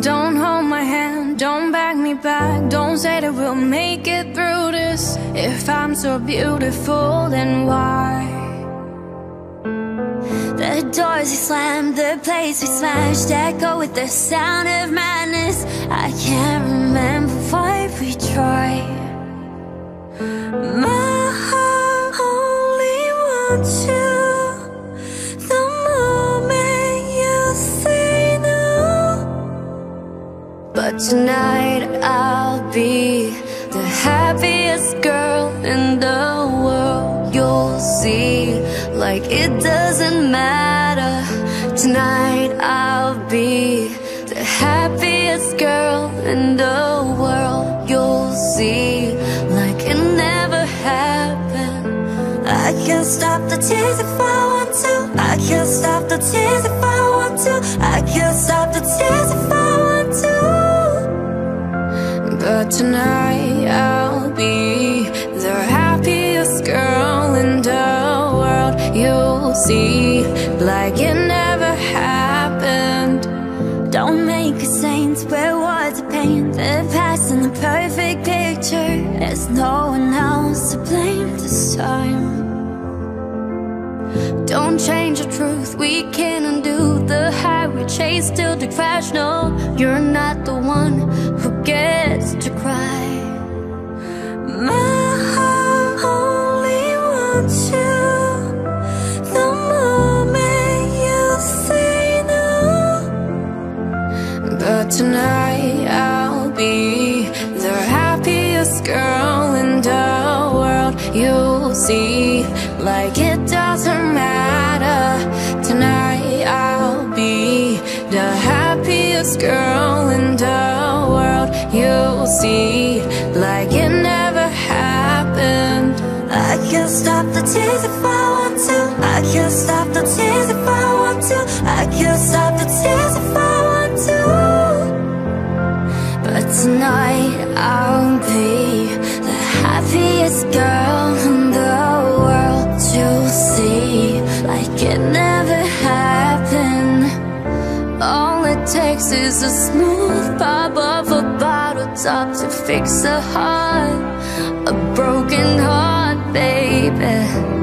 Don't hold my hand, don't back me back. Don't say that we'll make it through this. If I'm so beautiful, then why? The doors we slammed, the plates we smashed, echo with the sound of madness. I can't remember why we tried. My heart only wants you. But tonight I'll be the happiest girl in the world. You'll see, like it doesn't matter. Tonight I'll be the happiest girl in the world. You'll see, like it never happened. I can stop the tears if I want to. I can stop the tears if I want to. I can stop the tears if I want to. But tonight I'll be the happiest girl in the world. You'll see, like it never happened. Don't make a saint where words are paint. The past in the perfect picture. There's no one else to blame this time. Don't change the truth, we can't undo the high we chase till the crash. No, you're not the one who gets to cry. My heart only wants you. The moment you say no. But tonight I'll be the happiest girl in the world. You'll see, like it doesn't matter. Tonight I'll be the happiest girl in the world. You'll see, like it never happened. I can stop the tears if I want to. I can stop the tears if I want to. I can stop the tears if I want to. But tonight I'll be the happiest girl in the world. You'll see, like it never happened. All it takes is a smooth pop of a bottle top to fix a broken heart, baby.